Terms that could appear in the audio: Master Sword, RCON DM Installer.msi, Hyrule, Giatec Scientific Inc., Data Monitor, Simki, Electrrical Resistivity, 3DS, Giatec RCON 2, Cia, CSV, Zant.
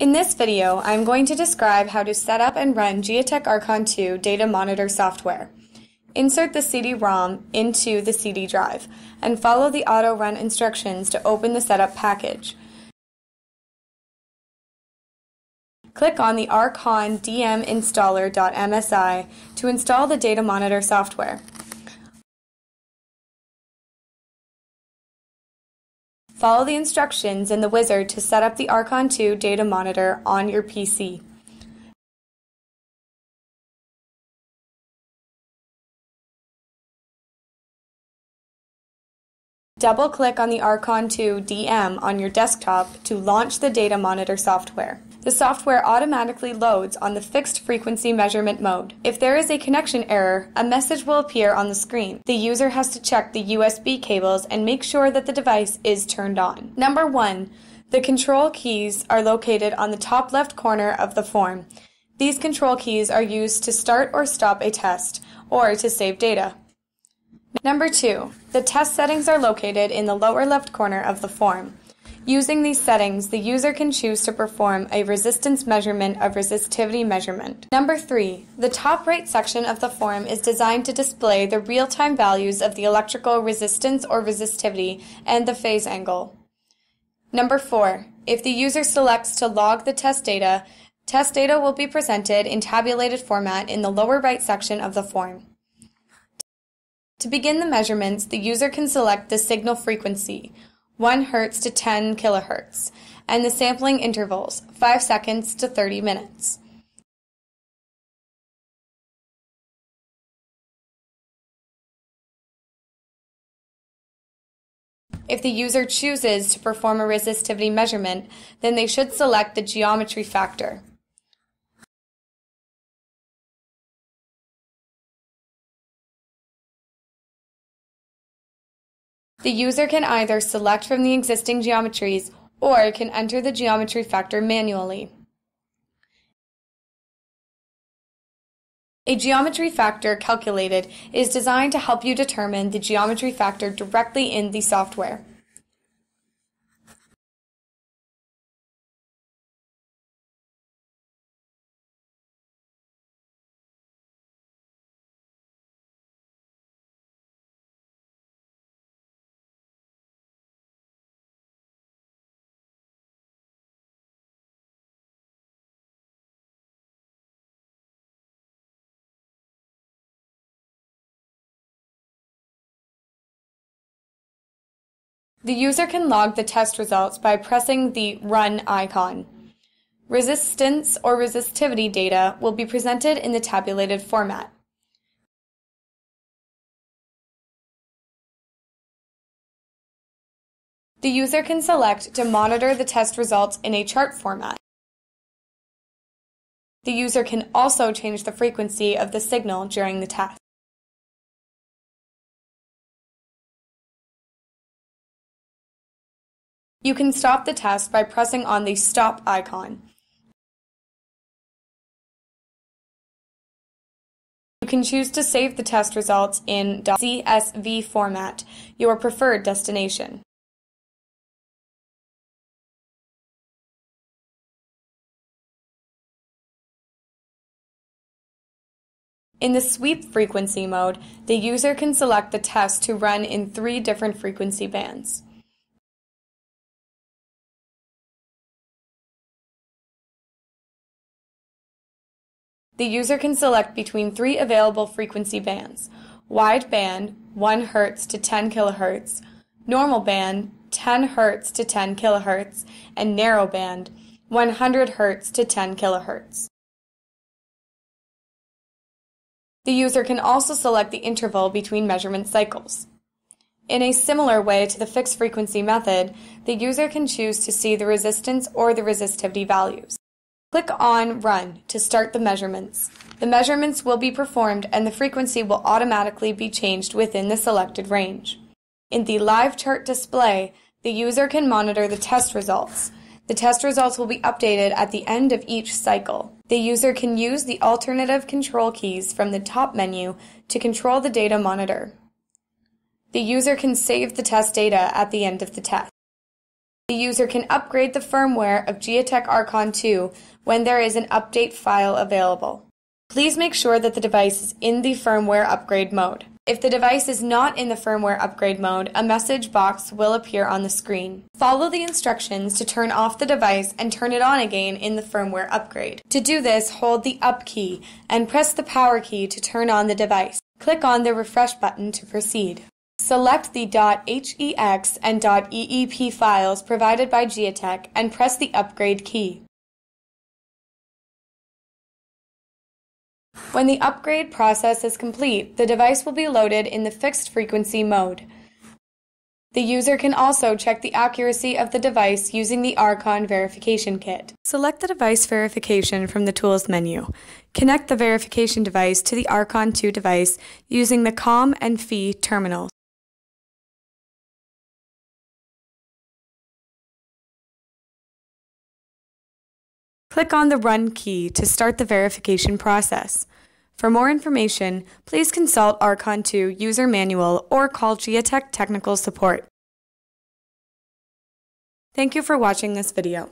In this video, I'm going to describe how to set up and run Giatec RCON 2 Data Monitor software. Insert the CD-ROM into the CD drive and follow the auto-run instructions to open the setup package. Click on the RCON DM Installer.msi to install the Data Monitor software. Follow the instructions in the wizard to set up the RCON 2 data monitor on your PC. Double-click on the RCON 2 DM on your desktop to launch the data monitor software. The software automatically loads on the fixed frequency measurement mode. If there is a connection error, a message will appear on the screen. The user has to check the USB cables and make sure that the device is turned on. Number 1. The control keys are located on the top left corner of the form. These control keys are used to start or stop a test, or to save data. Number 2. The test settings are located in the lower left corner of the form. Using these settings, the user can choose to perform a resistance measurement of resistivity measurement. Number 3. The top right section of the form is designed to display the real-time values of the electrical resistance or resistivity and the phase angle. Number 4. If the user selects to log the test data will be presented in tabulated format in the lower right section of the form. To begin the measurements, the user can select the signal frequency, 1 Hz to 10 kHz, and the sampling intervals, 5 seconds to 30 minutes. If the user chooses to perform a resistivity measurement, then they should select the geometry factor. The user can either select from the existing geometries or can enter the geometry factor manually. A geometry factor calculated is designed to help you determine the geometry factor directly in the software. The user can log the test results by pressing the Run icon. Resistance or resistivity data will be presented in the tabulated format. The user can select to monitor the test results in a chart format. The user can also change the frequency of the signal during the test. You can stop the test by pressing on the Stop icon. You can choose to save the test results in .csv format, your preferred destination. In the Sweep frequency mode, the user can select the test to run in 3 different frequency bands. The user can select between 3 available frequency bands: wide band, 1 Hz to 10 kHz, normal band, 10 Hz to 10 kHz, and narrow band, 100 Hz to 10 kHz. The user can also select the interval between measurement cycles. In a similar way to the fixed frequency method, the user can choose to see the resistance or the resistivity values. Click on Run to start the measurements. The measurements will be performed and the frequency will automatically be changed within the selected range. In the Live Chart display, the user can monitor the test results. The test results will be updated at the end of each cycle. The user can use the alternative control keys from the top menu to control the data monitor. The user can save the test data at the end of the test. The user can upgrade the firmware of Giatec RCON 2 when there is an update file available. Please make sure that the device is in the firmware upgrade mode. If the device is not in the firmware upgrade mode, a message box will appear on the screen. Follow the instructions to turn off the device and turn it on again in the firmware upgrade. To do this, hold the up key and press the power key to turn on the device. Click on the refresh button to proceed. Select the .hex and .eep files provided by Giatec and press the upgrade key. When the upgrade process is complete, the device will be loaded in the fixed frequency mode. The user can also check the accuracy of the device using the RCON verification kit. Select the device verification from the tools menu. Connect the verification device to the RCON 2 device using the COM and FI terminals. Click on the Run key to start the verification process. For more information, please consult RCON 2 User Manual or call Giatec Technical Support. Thank you for watching this video.